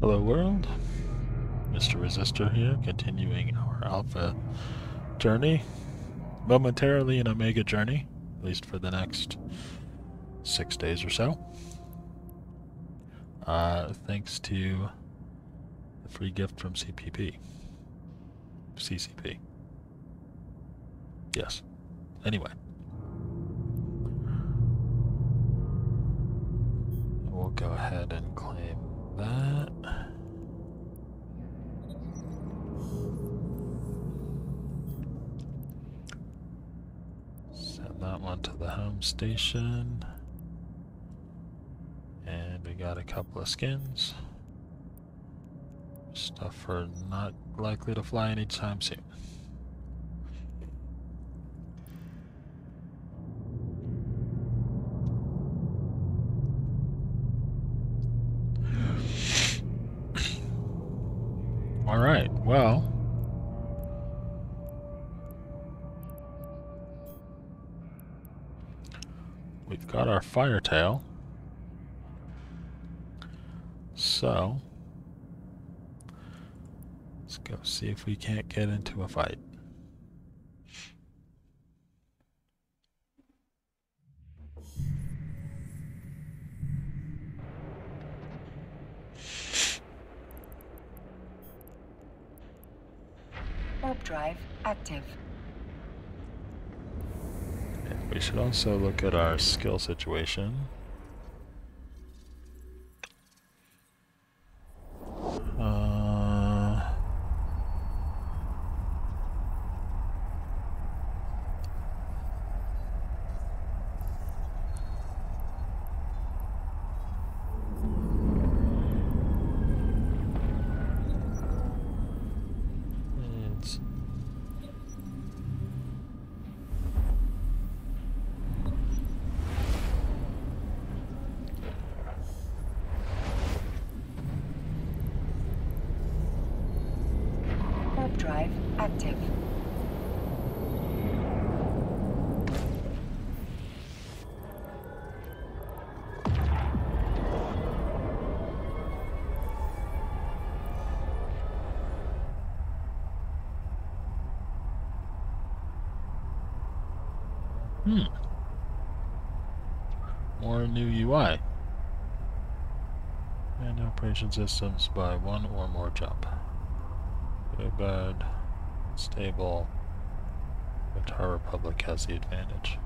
Hello world, Mr. Resistor here, continuing our alpha journey, momentarily an omega journey, at least for the next 6 days or so. Thanks to the free gift from CCP. Yes. Anyway. We'll go ahead and claim that. Send that one to the home station. And we got a couple of skins. Stuff are not likely to fly anytime soon. Alright, well, we've got our Firetail, so let's go see if we can't get into a fight. Drive active. And we should also look at our skill situation. Drive active. More new UI. And operation systems by one or more jump. Bad, stable, but our Republic has the advantage.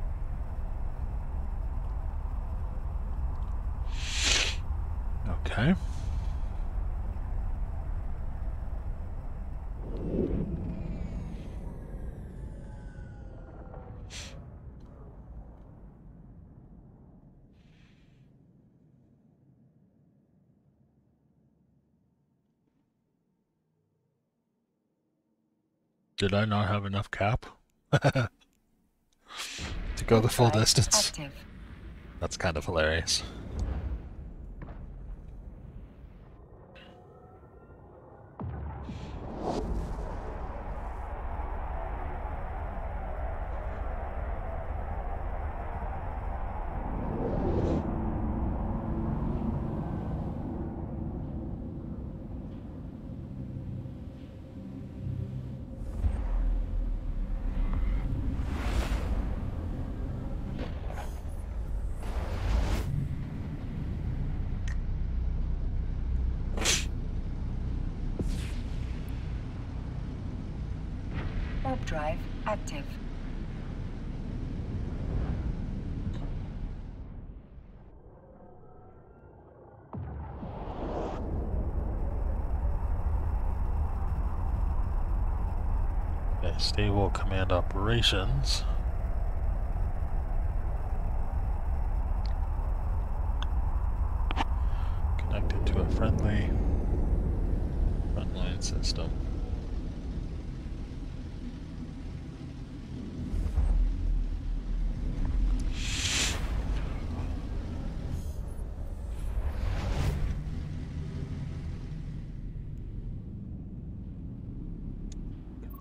Okay. Did I not have enough cap to go the full distance? That's kind of hilarious. Drive active. Okay, stable command operations. Connected to a friendly frontline system.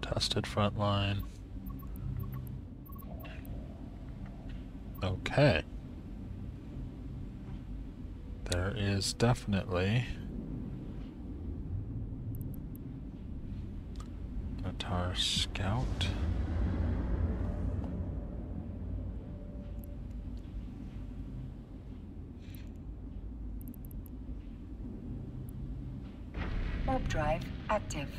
Tested frontline. Okay. There is definitely Avatar Scout. Warp drive active.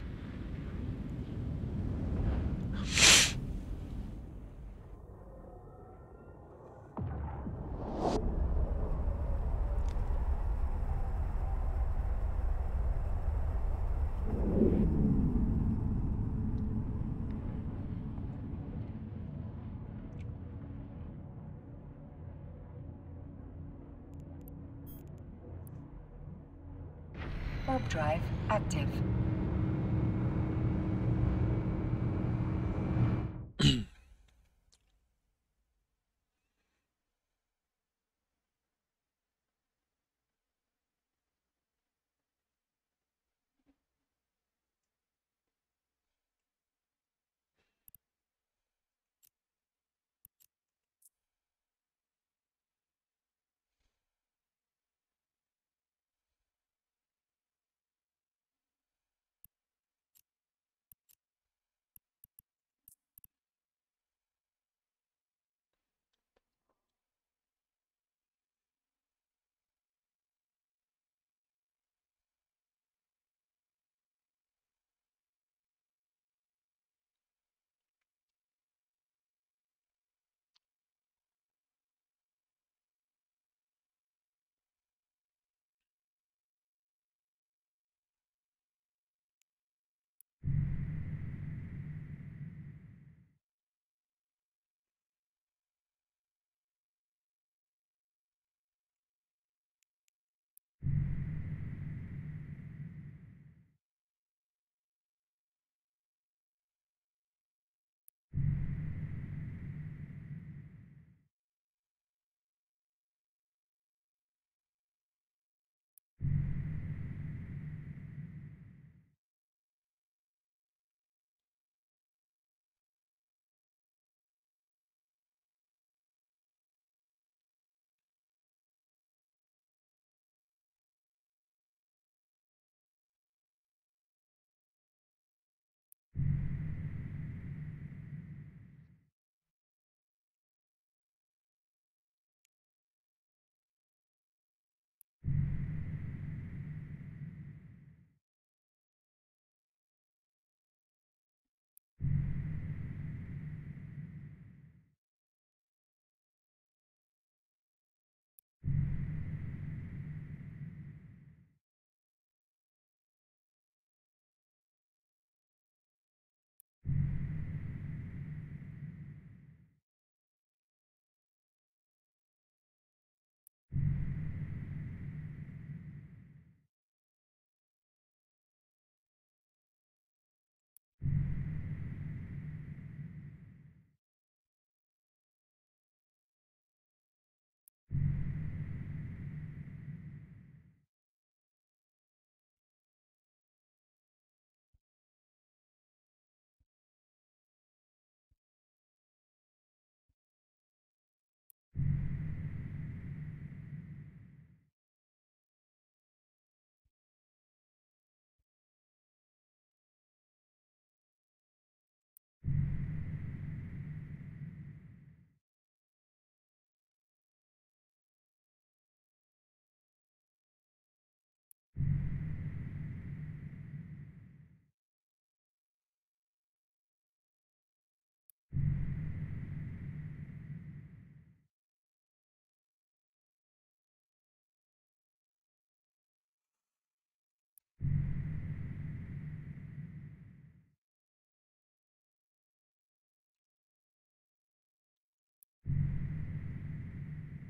Warp drive active.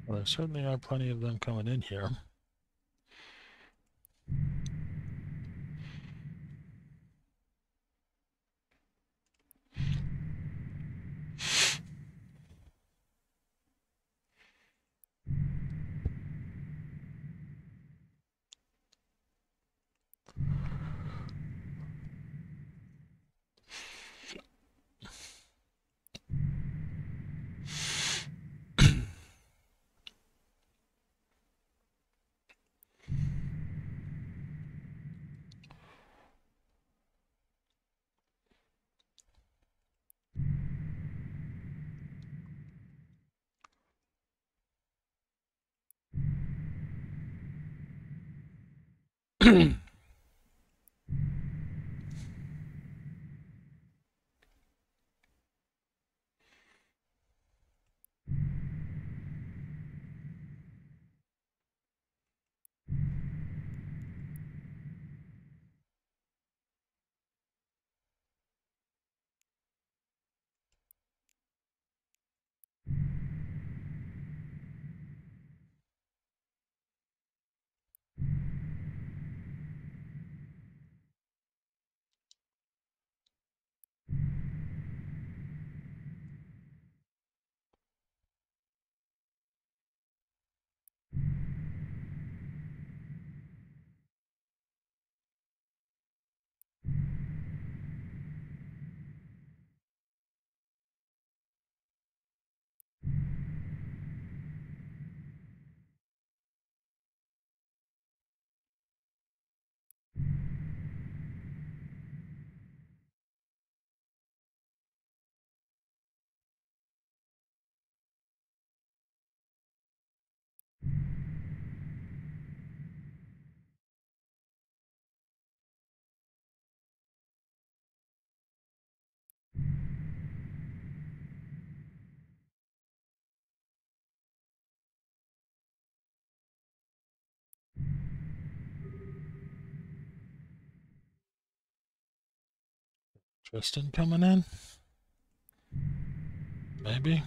Well, there certainly are plenty of them coming in here. Tristan coming in? Maybe.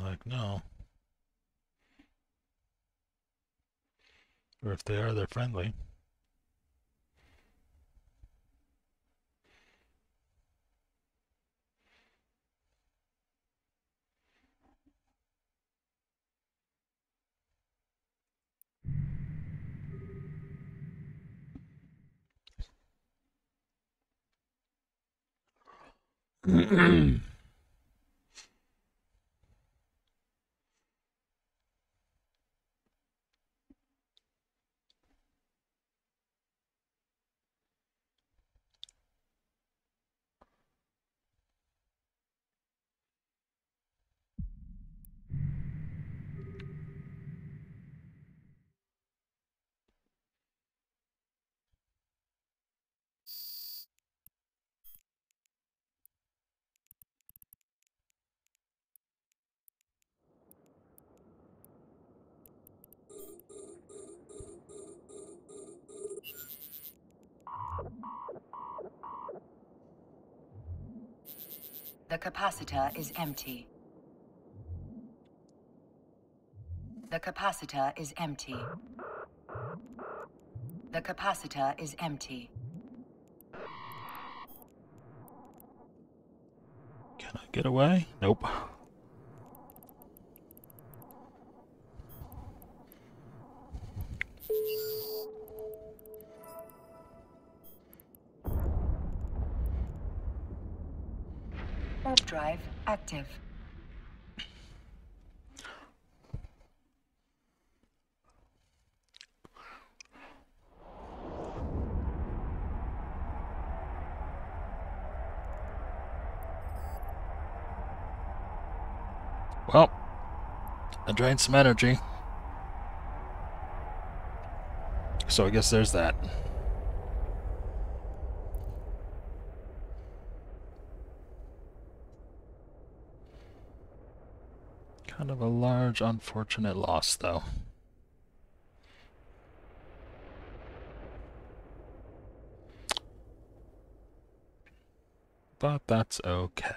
Like no, or if they are, they're friendly. The capacitor is empty. The capacitor is empty. The capacitor is empty. Can I get away? Nope. Drive active. Well, I drained some energy. So I guess there's that. Kind of a large, unfortunate loss, though. But that's okay.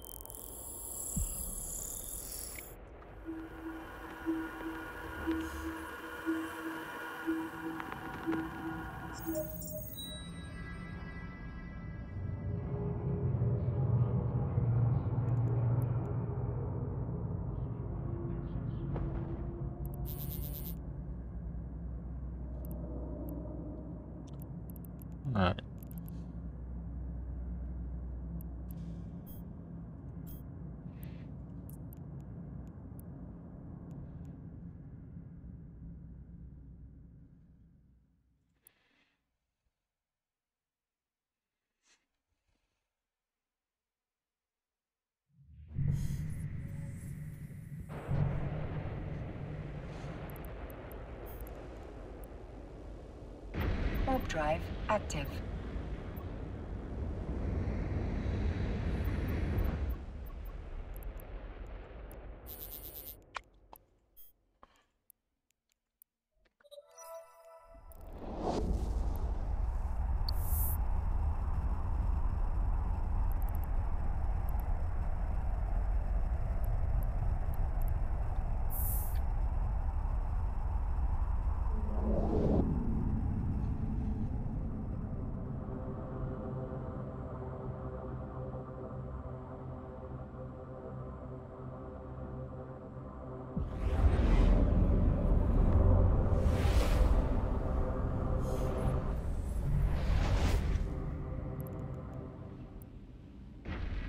Drive active.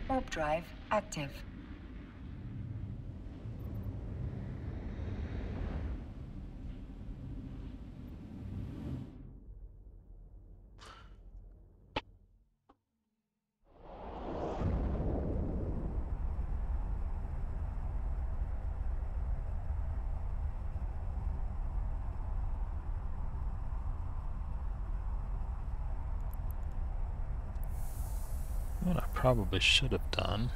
Warp drive active. Probably should have done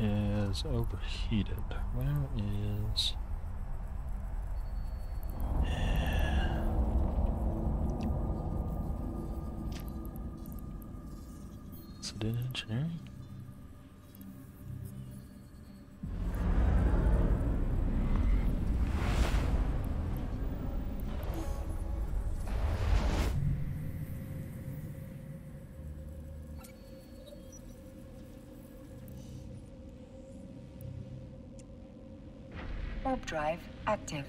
is overheated. Where is incident engineering? Drive active.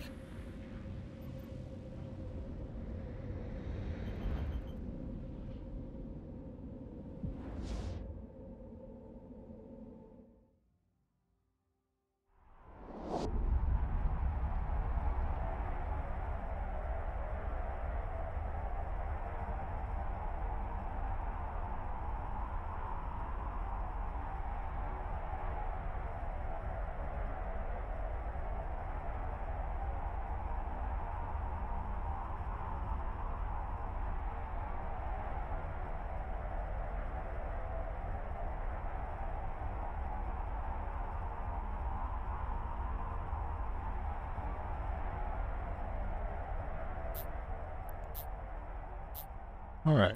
All right,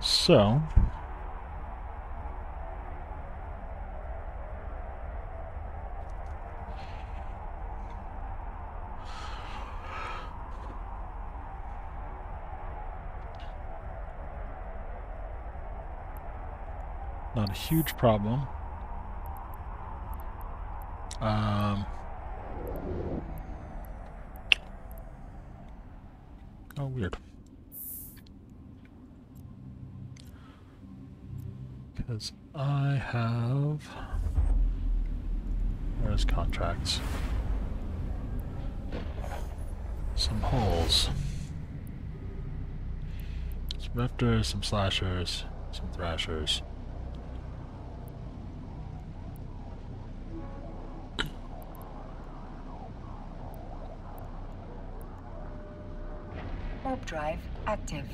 so not a huge problem. Oh, weird. Because I have, where's contracts? some holes. Some rifters, some slashers, some thrashers. Orb drive active.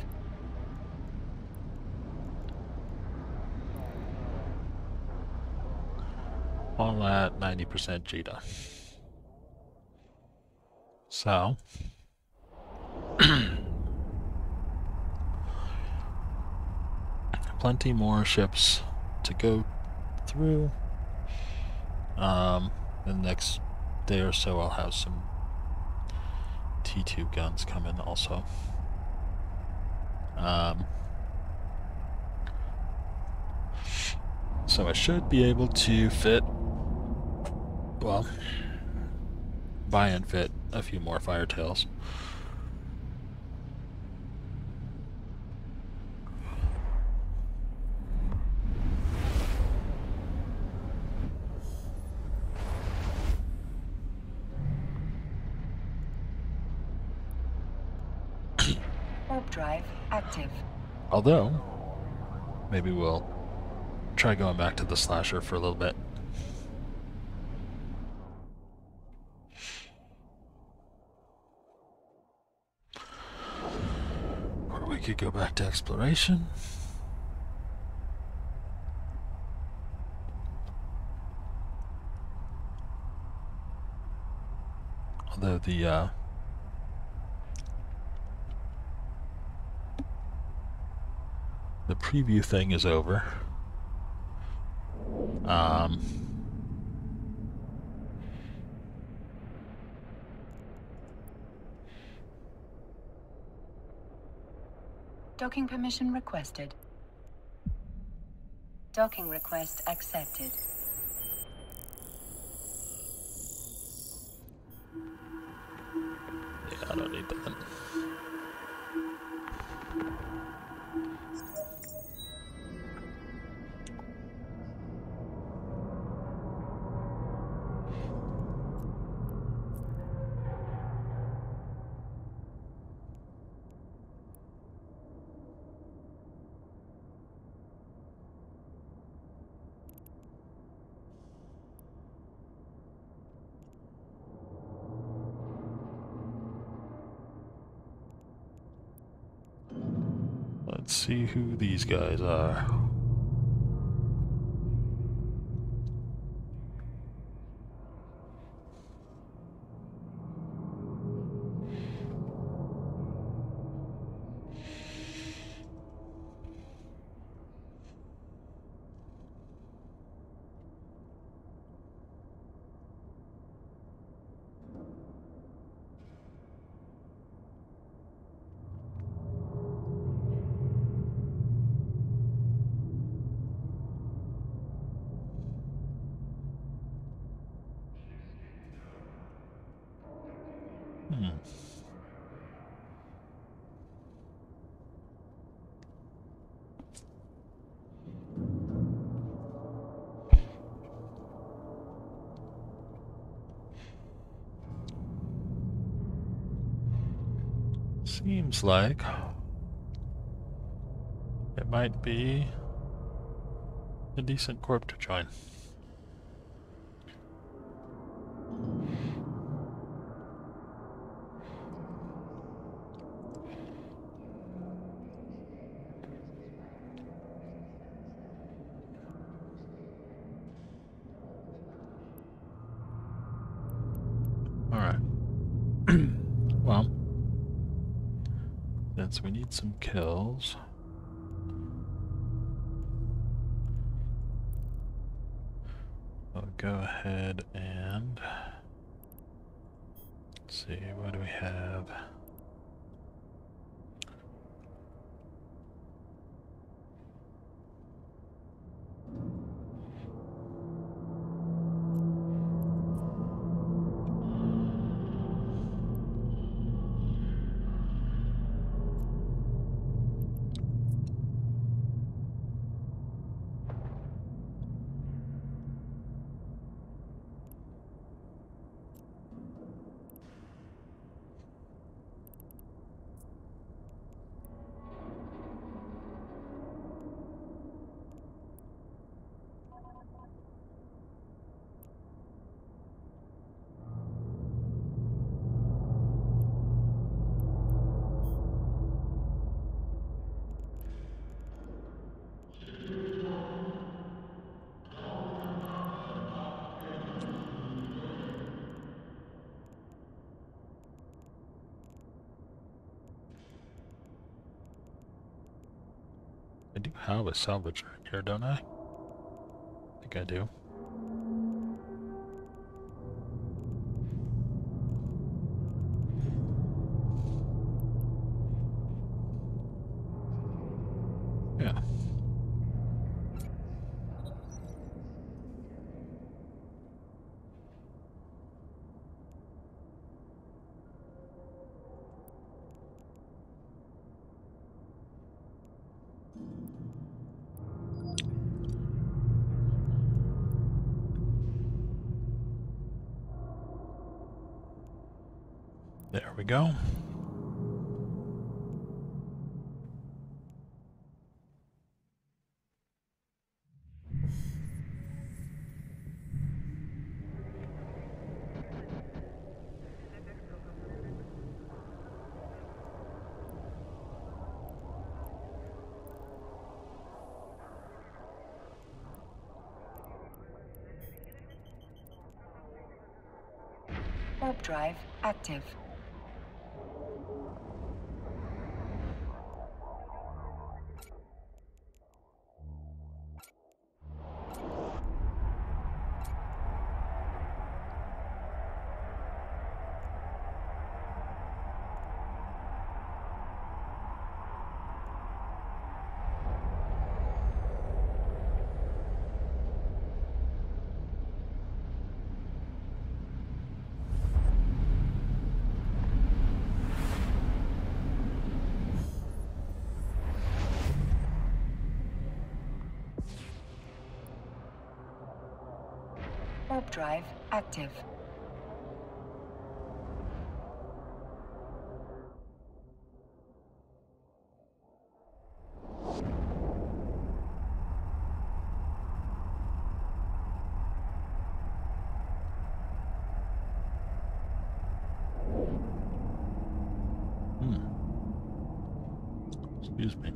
All at 90% Jita. So plenty more ships to go through. In the next day or so I'll have some T2 guns come in also. So I should be able to fit, well, buy and fit a few more Firetails. Orb drive active. Although, maybe we'll try going back to the slasher for a little bit. Or we could go back to exploration. Although the preview thing is over. Docking permission requested. Docking request accepted. Yeah, I don't need that. Let's see who these guys are. Seems like it might be a decent corp to join. So we need some kills. I'll go ahead and let's see, what do we have? I do have a salvage right here, don't I? I think I do. Yeah. There we go. Warp drive active. Warp drive active. Excuse me.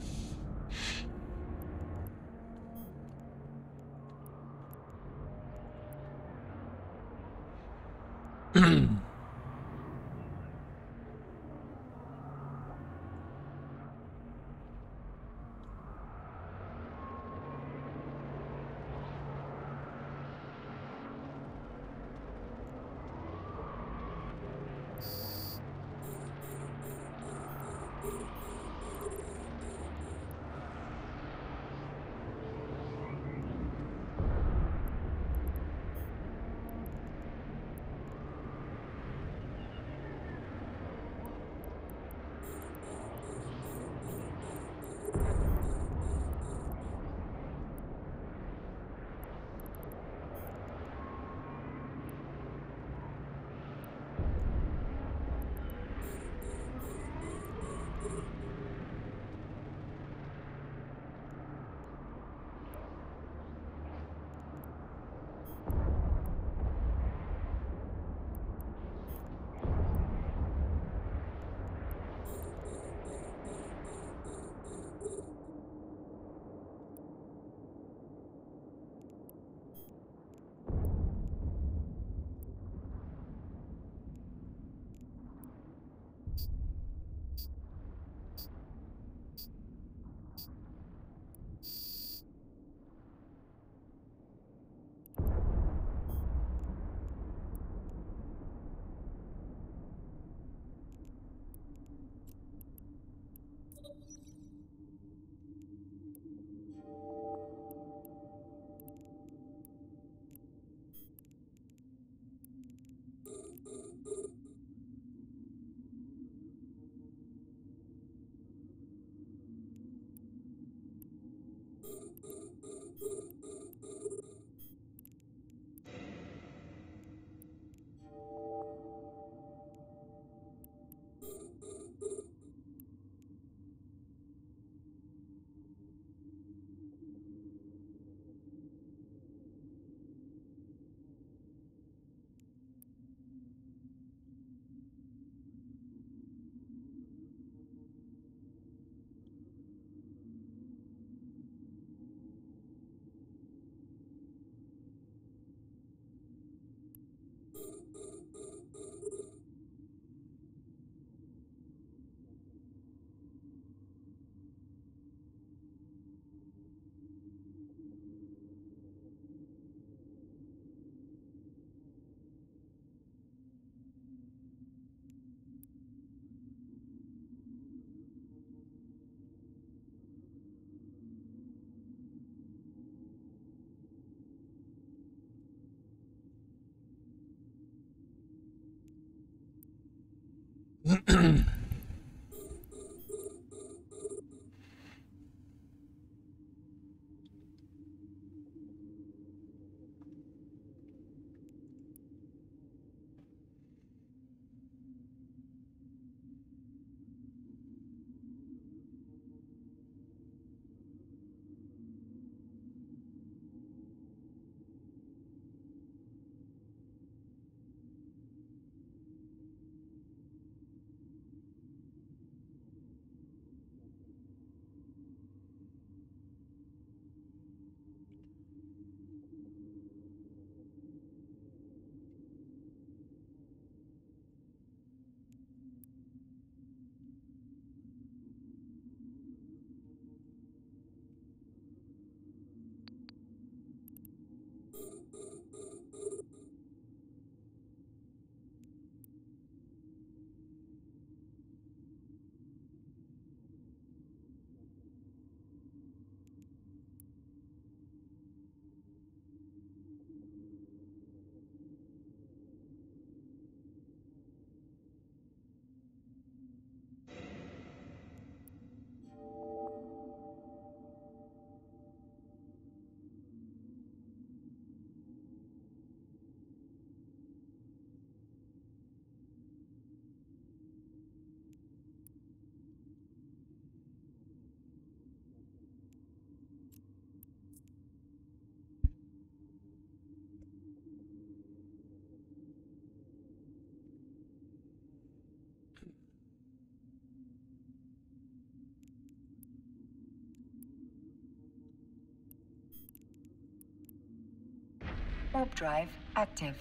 Warp drive active.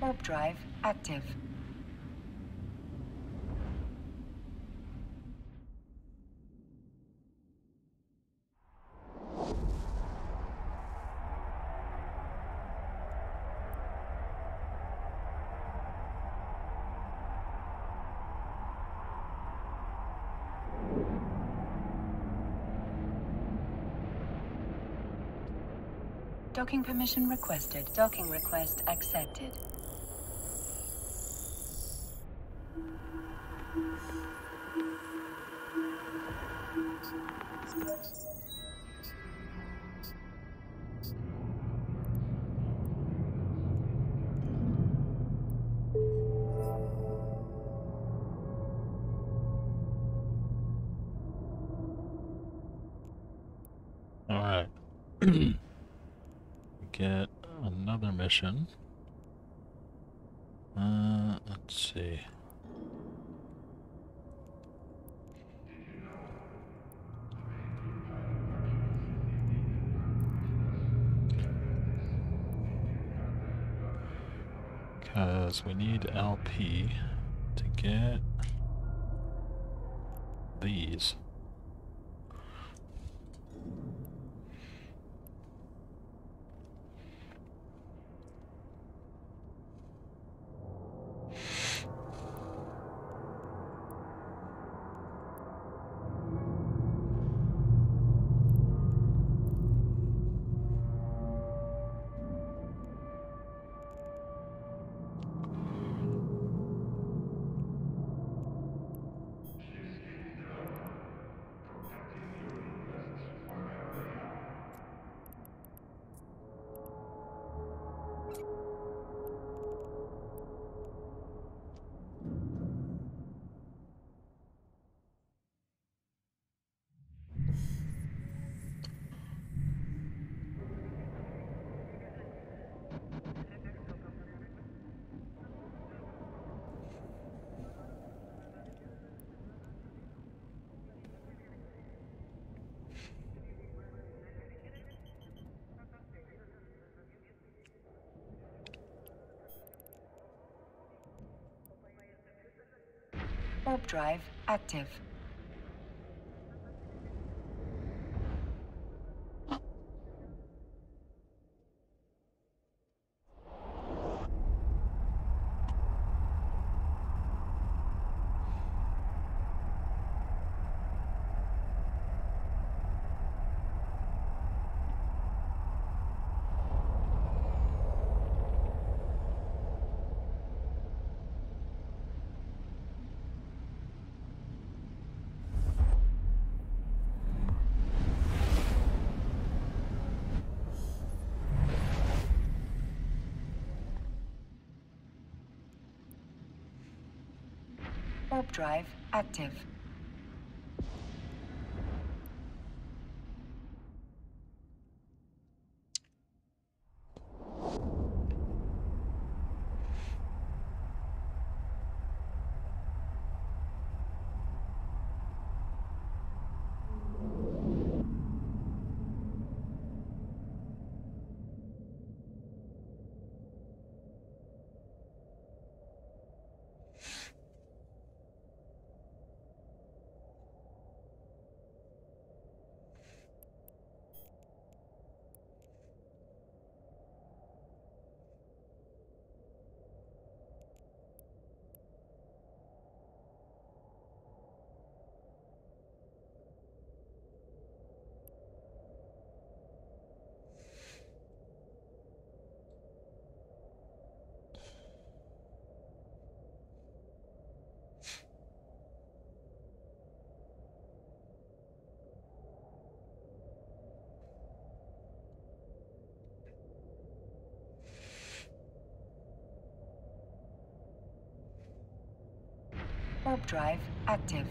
Warp drive active. Docking permission requested. Docking request accepted. Let's see. Because we need LP to get these. Warp drive active. Warp drive active. Warp drive active.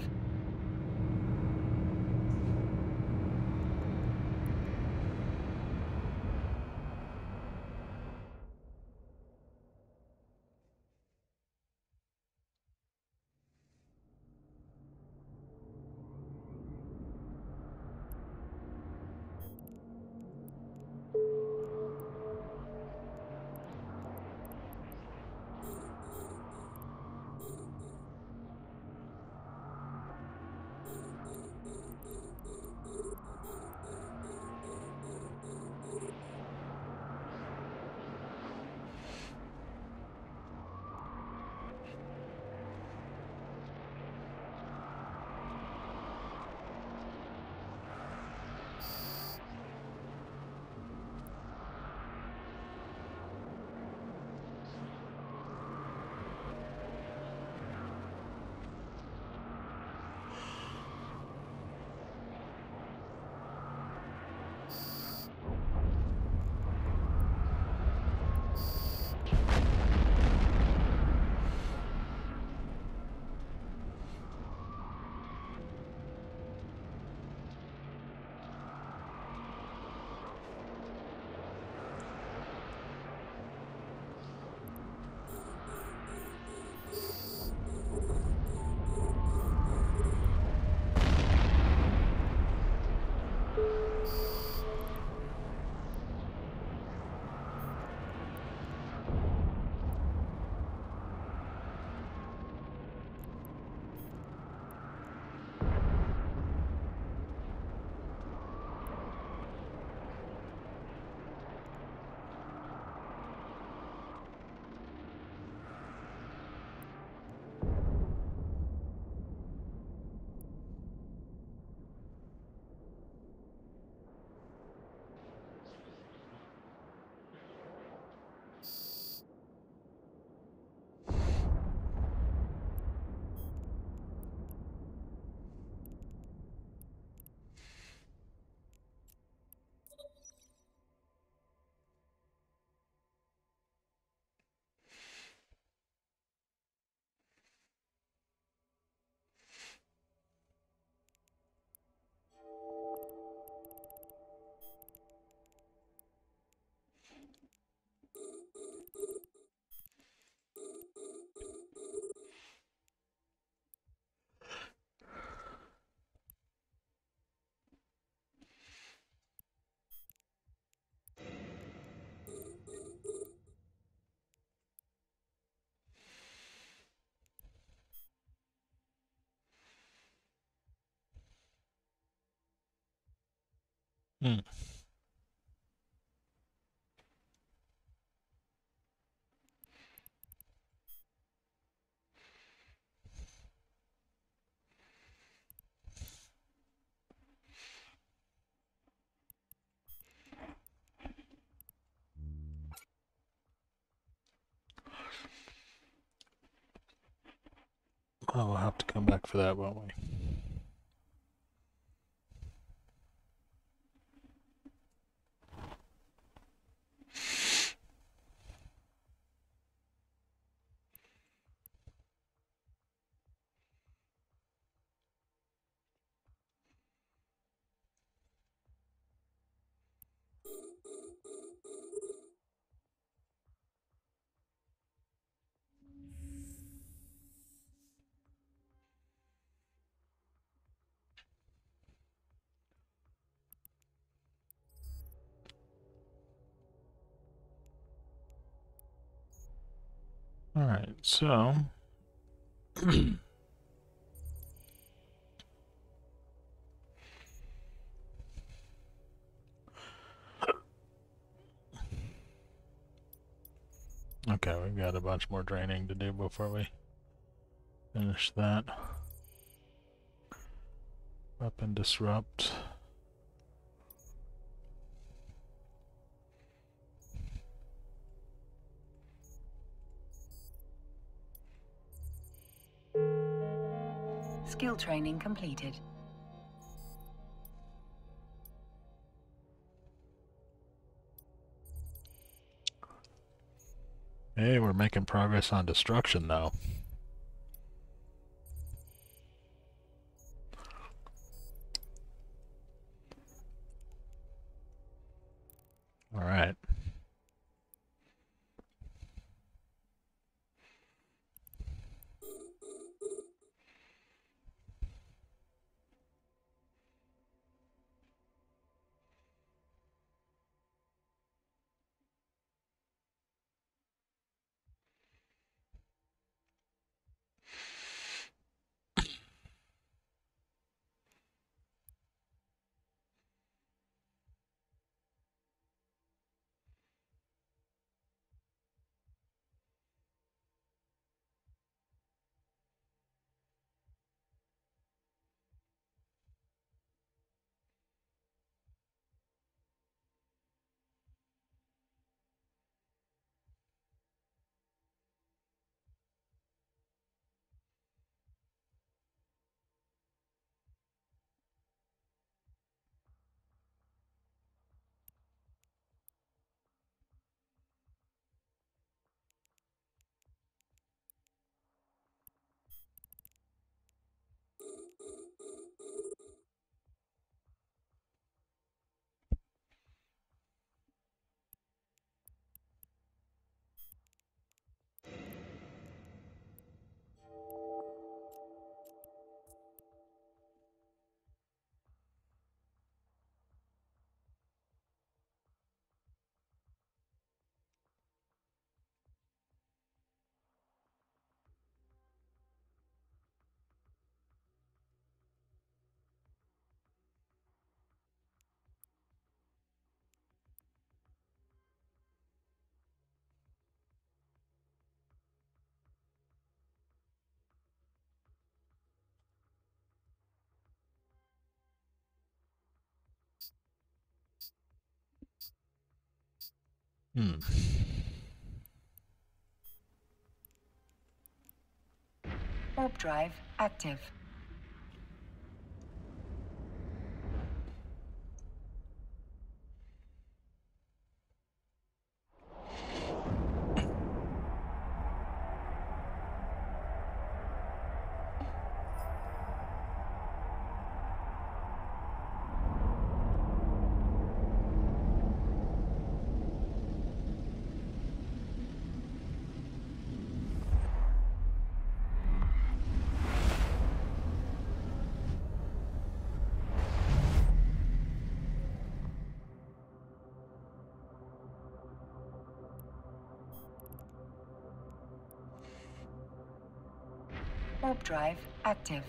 Oh, we'll have to come back for that, won't we? Alright, so okay, we've got a bunch more draining to do before we finish that. Up and disrupt. Skill training completed. Hey, we're making progress on destruction though. All right. Orb drive active. Orb drive active.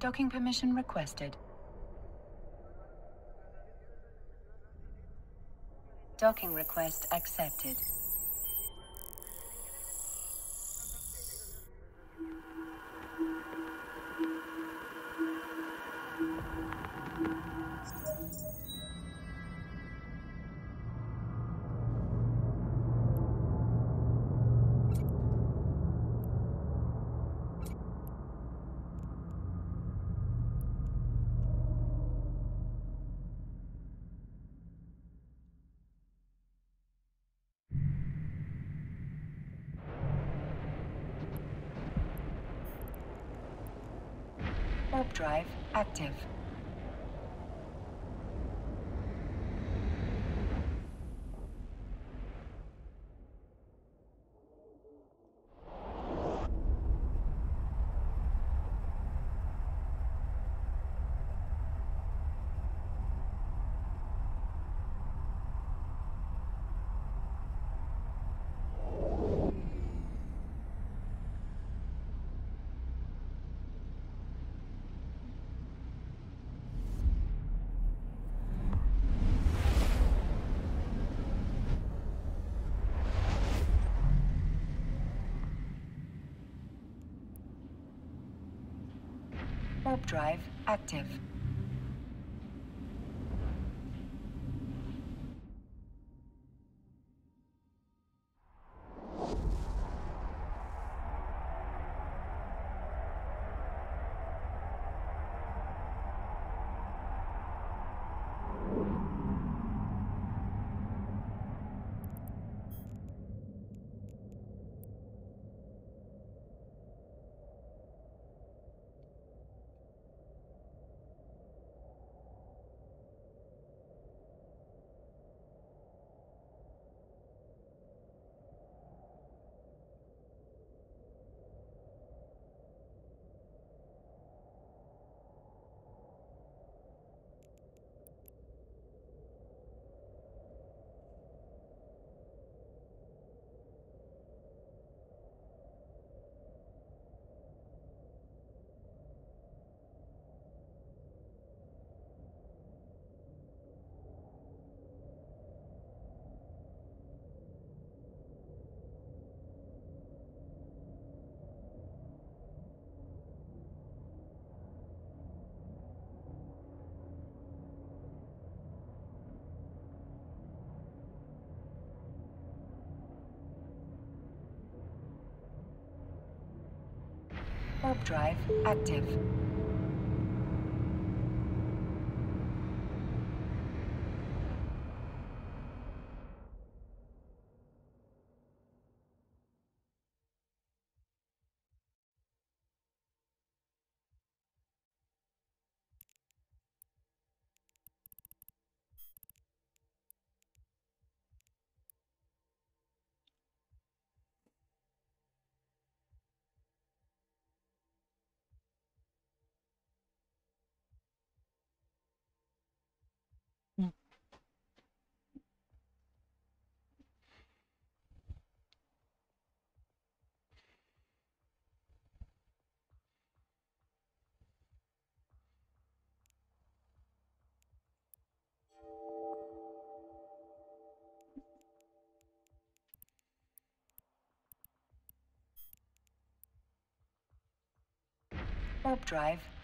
Docking permission requested. Docking request accepted. Warp drive active. Warp drive active. Warp drive active. Warp drive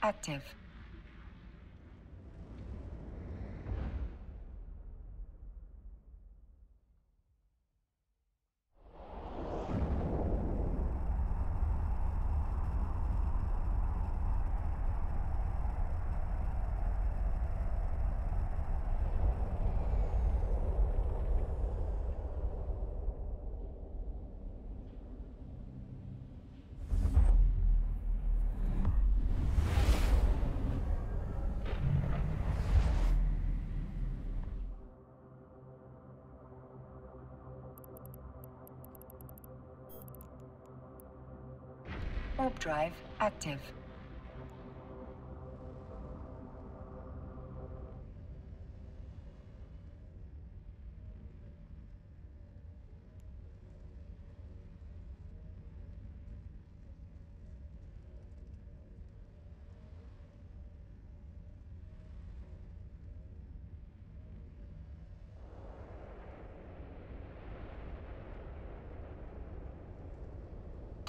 active. Warp drive active.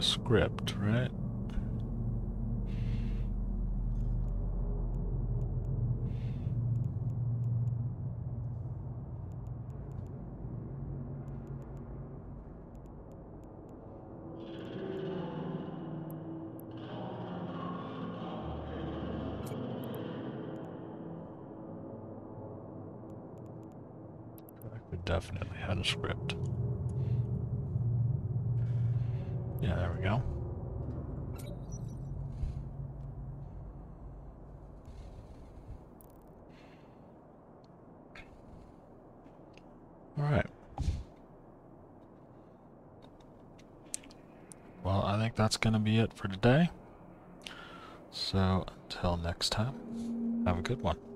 Script, right? We definitely had a script. Yeah, there we go. All right. Well, I think that's going to be it for today. So, until next time, have a good one.